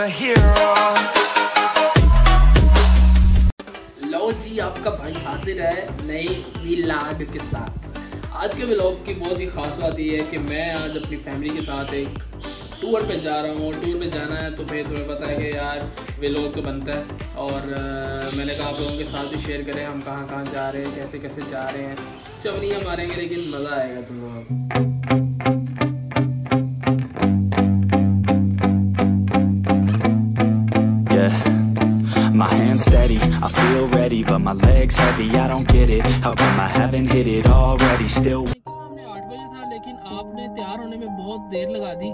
लो जी, आपका भाई हाजिर है नए व्लॉग के साथ। आज के व्लॉग की बहुत ही खास बात ये है कि मैं आज अपनी फैमिली के साथ एक टूर पे जा रहा हूँ और टूर पे जाना है तो फिर तुम्हें पता है कि यार व्लॉग तो बनता है। और मैंने कहा आप लोगों के साथ भी शेयर करें हम कहाँ कहाँ जा रहे हैं, कैसे कैसे जा रहे हैं। चवनियाँ मारेंगे लेकिन मज़ा आएगा तुम लोगों को। My hands steady, I feel ready, but my legs heavy. I don't get it. How come I haven't hit it already? Still. हमने 8 बजे था लेकिन आपने तैयार होने में बहुत देर लगा दी,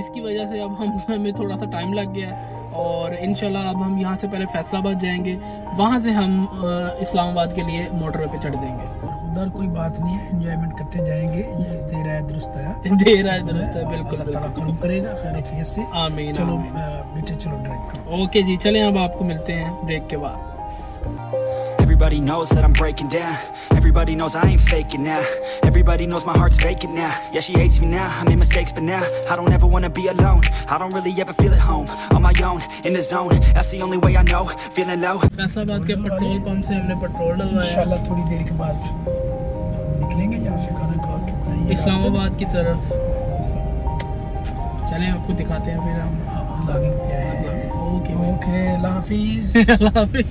जिसकी वजह से अब हमें थोड़ा सा टाइम लग गया है। और इंशाल्लाह अब हम यहाँ से पहले फैसलाबाद जाएंगे, वहाँ से हम इस्लामाबाद के लिए मोटरवे पे चढ़ जाएंगे। उधर कोई बात नहीं है, एंजॉयमेंट करते जाएंगे। ये देर आए दुरुस्त है, देर आए दुरुस्त है, बिल्कुल अल्लाह ताला कबूल करेगा खैरियत से। आमीन। चलो बेटे चलो ड्राइव करो। ओके जी चलें, अब आपको मिलते हैं ब्रेक के बाद। Everybody knows that I'm breaking down. Everybody knows I ain't faking now. Everybody knows my heart's faking now. Yeah, she hates me now. I made mistakes, but now I don't ever wanna be alone. I don't really ever feel at home. On my own, in the zone. That's the only way I know. Feeling low. Faisalabad के petrol pump से हमने petrol डलवाया। इंशाल्लाह थोड़ी देर के बाद निकलेंगे यहाँ से खाना खा के इस्लामाबाद की तरफ। चलें आपको दिखाते हैं फिर हम आगे क्या है। ओके ओके, अल्लाह हाफिज, अल्लाह हाफिज।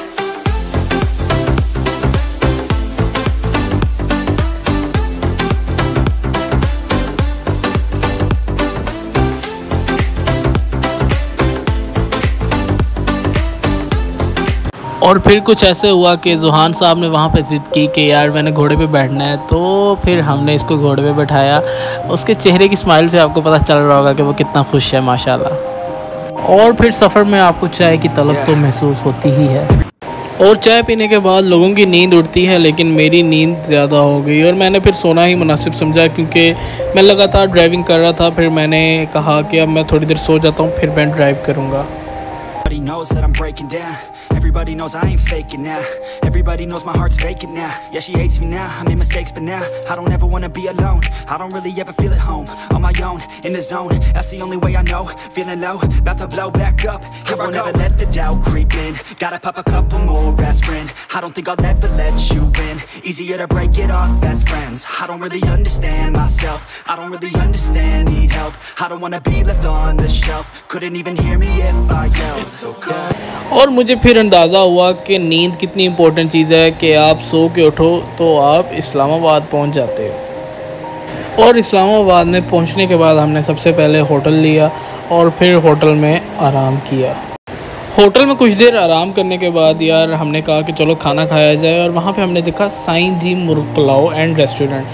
और फिर कुछ ऐसे हुआ कि जुहान साहब ने वहाँ पे ज़िद की कि यार मैंने घोड़े पे बैठना है, तो फिर हमने इसको घोड़े पे बैठाया। उसके चेहरे की स्माइल से आपको पता चल रहा होगा कि वो कितना खुश है माशाल्लाह। और फिर सफ़र में आपको चाय की तलब तो महसूस होती ही है, और चाय पीने के बाद लोगों की नींद उड़ती है, लेकिन मेरी नींद ज़्यादा हो गई और मैंने फिर सोना ही मुनासिब समझा क्योंकि मैं लगातार ड्राइविंग कर रहा था। फिर मैंने कहा कि अब मैं थोड़ी देर सो जाता हूँ, फिर मैं ड्राइव करूँगा। Everybody knows that I'm breaking down. Everybody knows I ain't faking now. Everybody knows my heart's faking now. Yeah, she hates me now. I made mistakes, but now I don't ever wanna be alone. I don't really ever feel at home. On my own, in the zone. That's the only way I know. Feeling low, about to blow back up. Here I won't ever let the doubt creep in. Gotta pop a couple more aspirin. I don't think I'll ever let you in. Easier to break it off as friends. I don't really understand myself. I don't really understand. Need help. I don't wanna be left on the shelf. Couldn't even hear me if I yelled. और मुझे फिर अंदाज़ा हुआ कि नींद कितनी important चीज़ है कि आप सो के उठो तो आप इस्लामाबाद पहुंच जाते हो। और इस्लामाबाद में पहुंचने के बाद हमने सबसे पहले होटल लिया और फिर होटल में आराम किया। होटल में कुछ देर आराम करने के बाद यार हमने कहा कि चलो खाना खाया जाए, और वहाँ पे हमने देखा साईं जी मुर्ग पुलाव एंड रेस्टोरेंट।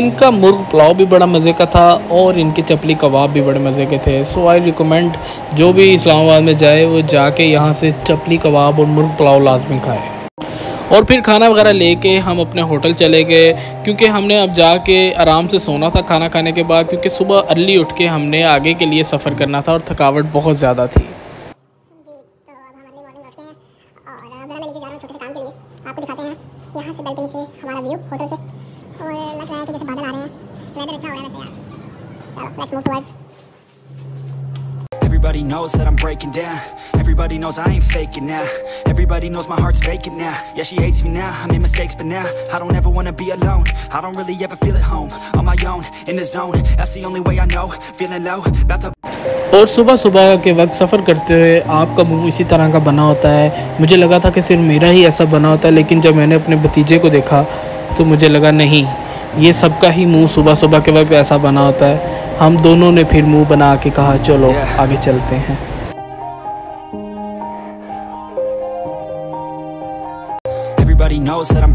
इनका मुर्ग पुलाव भी बड़ा मज़े का था और इनके चपली कबाब भी बड़े मज़े के थे। सो आई रिकमेंड जो भी इस्लामाबाद में जाए वो जाके यहाँ से चपली कबाब और मुर्ग पुलाव लाजमी खाए। और फिर खाना वगैरह लेके हम अपने होटल चले गए क्योंकि हमने अब जाके आराम से सोना था खाना खाने के बाद, क्योंकि सुबह अर्ली उठ के हमने आगे के लिए सफ़र करना था और थकावट बहुत ज़्यादा थी। यहाँ से बैल्कनी से हमारा व्यू होटल से, और लग रहा है कि जैसे बादल आ रहे हैं, वेदर अच्छा हो रहा है वैसे यार। चलो let's move towards. Everybody knows that I'm breaking down. Everybody knows I ain't faking now. Everybody knows my heart's faking now. Yeah, she hates me now. I made mistakes, but now I don't ever wanna be alone. I don't really ever feel at home. On my own, in the zone. That's the only way I know. Feeling low, about to. और सुबह सुबह के वक्त सफ़र करते हुए आपका मुंह इसी तरह का बना होता है। मुझे लगा था कि सिर्फ मेरा ही ऐसा बना होता है, लेकिन जब मैंने अपने भतीजे को देखा तो मुझे लगा नहीं, ये सबका ही मुंह सुबह सुबह के वक्त ऐसा बना होता है। हम दोनों ने फिर मुंह बना के कहा चलो आगे चलते हैं। Everybody knows that I'm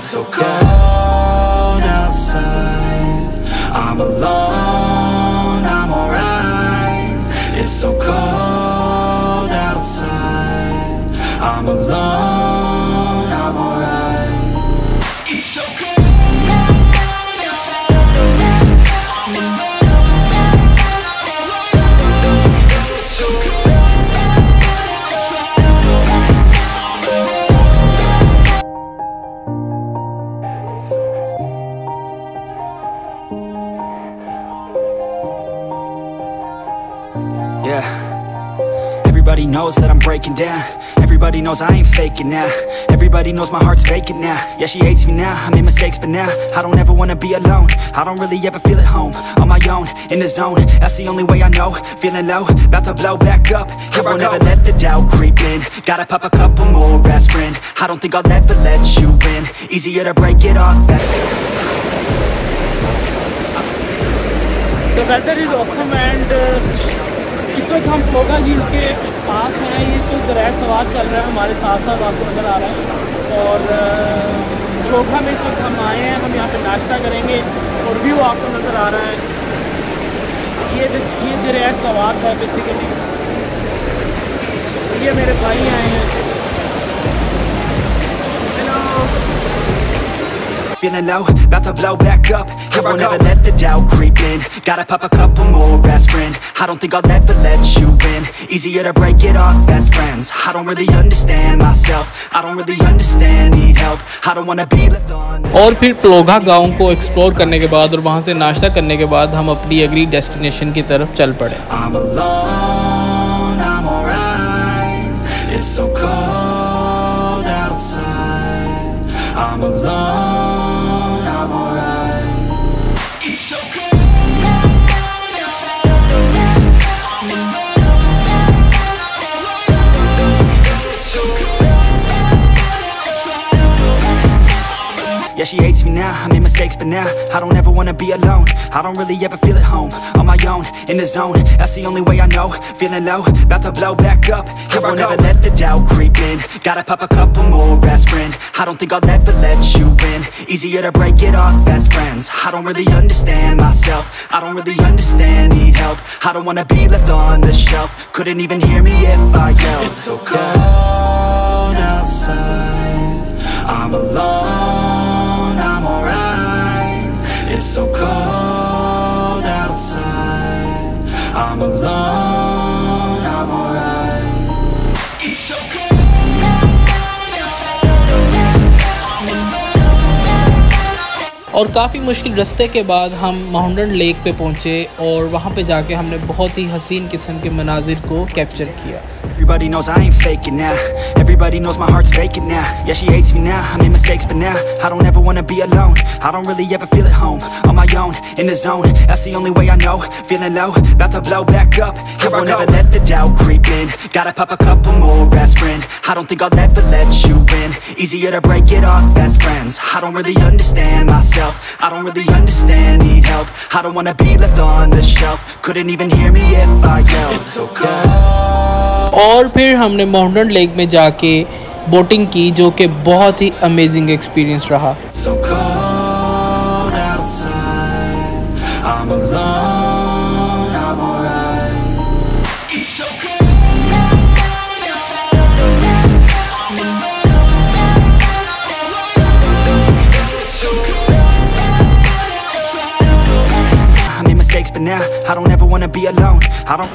It's so cold outside, I'm alone, I'm alright. It's so cold outside, I'm alone, I'm alright. It's so cold. Everybody knows that I'm breaking down. Everybody knows I ain't faking now. Everybody knows my heart's faking now. Yeah, she hates me now, I made mistakes, but now I don't ever wanna be alone. I don't really ever feel at home. On my own, in the zone, that's the only way I know. Feeling low, about to blow back up. Here I won't ever let the doubt creep in. Gotta pop a couple more aspirin. I don't think I'll ever let you win. Easier to break it off. The weather is awesome and इस वक्त हम लोगा झील के पास हैं. इस वक्त ज़राय सवार चल रहा है हमारे साथ साथ आपको नज़र आ रहा है. और लोगा में इस वक्त हम आए हैं. हम यहाँ पे नाश्ता करेंगे और व्यू आपको नज़र आ रहा है. ये ज़राय सवार है बेसिकली. ये मेरे भाई आए हैं. Feeling low, about to blow back up. Here I won't ever let the doubt creep in. Gotta pop a couple more aspirin. I don't think I'll ever let you win. Easier to break it off best friends. I don't really understand myself. I don't really understand, need help. I don't wanna be left on. और फिर प्लोगा गांव को explore करने के बाद और वहां से नाश्ता करने के बाद हम अपनी अगली डेस्टिनेशन की तरफ चल पड़े. I'm alone, I'm alright. It's so cold outside. I'm alone. Yeah, she hates me now, I made mistakes, but now I don't ever wanna be alone. I don't really ever feel at home. On my own, in the zone, that's the only way I know. Feeling low, about to blow back up. Here I won't ever let the doubt creep in. Gotta pop a couple more aspirin. I don't think I'll ever let you win. Easier to break it off best friends. I don't really understand myself. I don't really understand, need help. I don't wanna be left on the shelf. Couldn't even hear me if I yelled. It's so cold outside, I'm alone. It's so cold outside, I'm alone, I'm alright. It's so cold. और काफ़ी मुश्किल रास्ते के बाद हम महोदंड lake पे पहुँचे और वहाँ पे जाके हमने बहुत ही हसीन किस्म के मनाजिर को कैप्चर किया। Everybody knows I ain't faking now. Everybody knows my heart's faking now. Yeah, she hates me now. I made mistakes, but now I don't ever wanna be alone. I don't really ever feel at home. On my own, in the zone. That's the only way I know. Feeling low, about to blow back up. Here I never let the doubt creep in. Gotta pop a couple more aspirin. I don't think I'll ever let you in. Easier to break it off best friends. I don't really understand myself. I don't really understand. Need help. I don't wanna be left on the shelf. Couldn't even hear me if I yelled. It's so cold. और फिर हमने mountain lake में जाके boating की जो कि बहुत ही अमेजिंग एक्सपीरियंस रहा।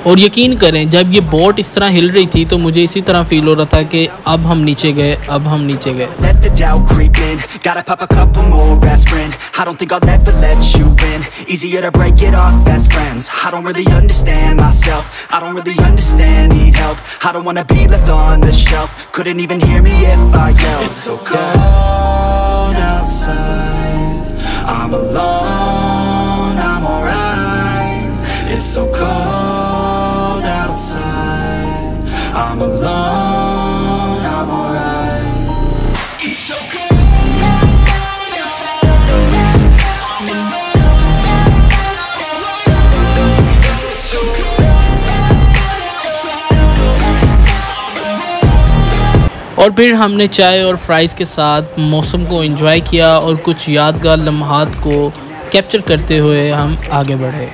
और यकीन करें जब ये बोट इस तरह हिल रही थी तो मुझे इसी तरह फील हो रहा था कि अब हम नीचे गए, अब हम नीचे गए। It's so cold outside. I'm alone. I'm alright. It's so cold. और फिर हमने चाय और फ्राइज के साथ मौसम को एंजॉय किया और कुछ यादगार लम्हात को कैप्चर करते हुए हम आगे बढ़े।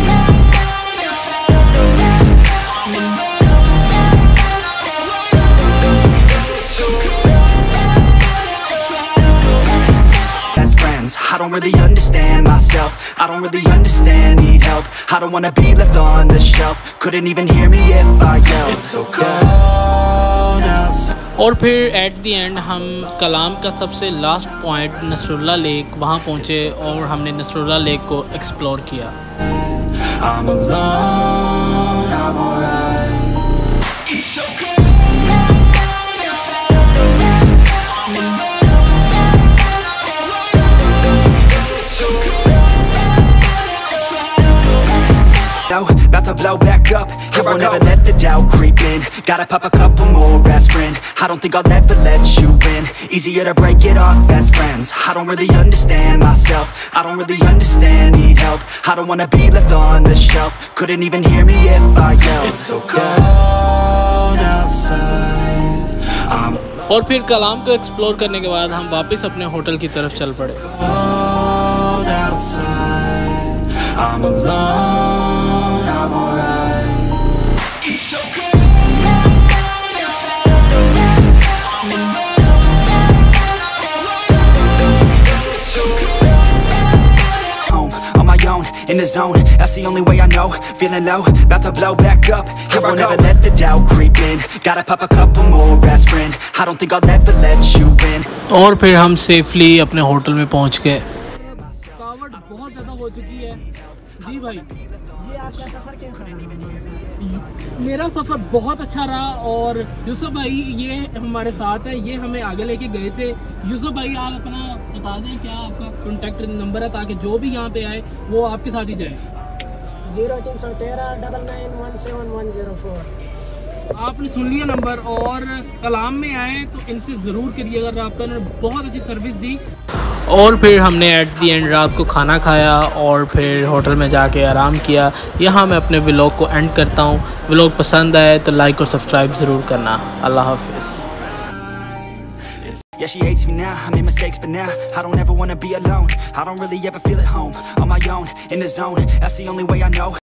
I don't really understand myself. I don't really understand. Need help. I don't wanna be left on the shelf. Couldn't even hear me if I yelled. It's so cold outside. और फिर at the end हम कलाम का सबसे last point Nasrullah lake वहाँ पहुँचे और हमने Nasrullah lake को एक्सप्लोर किया। I'm alone, I'm alright. It's so cold. About to blow back up. Here I never let the doubt creep in. Gotta pop a couple more aspirin. I don't think I'll ever let you in. Easier to break it off best friends. I don't really understand myself. I don't really understand. Need help. I don't wanna be left on the shelf. Couldn't even hear me if I yelled. It's so cold outside. I'm. और फिर कलाम को explore करने के बाद हम वापस अपने hotel की तरफ चल पड़े। Cold outside. I'm alone. In the zone, that's the only way I know. Feeling low, about to blow back up. Here I never let the doubt creep in. Gotta pop a couple more aspirin. I don't think I'll ever let you in. और फिर हम safely अपने hotel में पहुंच गए। थकावट बहुत ज़्यादा हो चुकी है। जी भाई, जी आपका सफर कैसा रहा? मेरा सफर बहुत अच्छा रहा और यूसुफ भाई ये हमारे साथ है, ये हमें आगे लेके गए थे। यूसुफ भाई आप अपना बता दें क्या आपका कॉन्टैक्ट नंबर है ताकि जो भी यहाँ पे आए वो आपके साथ ही जाए। 0 313 991 7104। आपने सुन लिया नंबर और कलाम में आए तो इनसे ज़रूर करिएगा रब्ता, इन्होंने बहुत अच्छी सर्विस दी। और फिर हमने एट दी एंड रात को खाना खाया और फिर होटल में जाके आराम किया। यहाँ मैं अपने व्लॉग को एंड करता हूँ। व्लॉग पसंद आए तो लाइक और सब्सक्राइब ज़रूर करना। अल्लाह हाफिज़। Yeah, she hates me now, I made mistakes, but now I don't ever wanna be alone. I don't really ever feel at home, on my own, in the zone, that's the only way I know.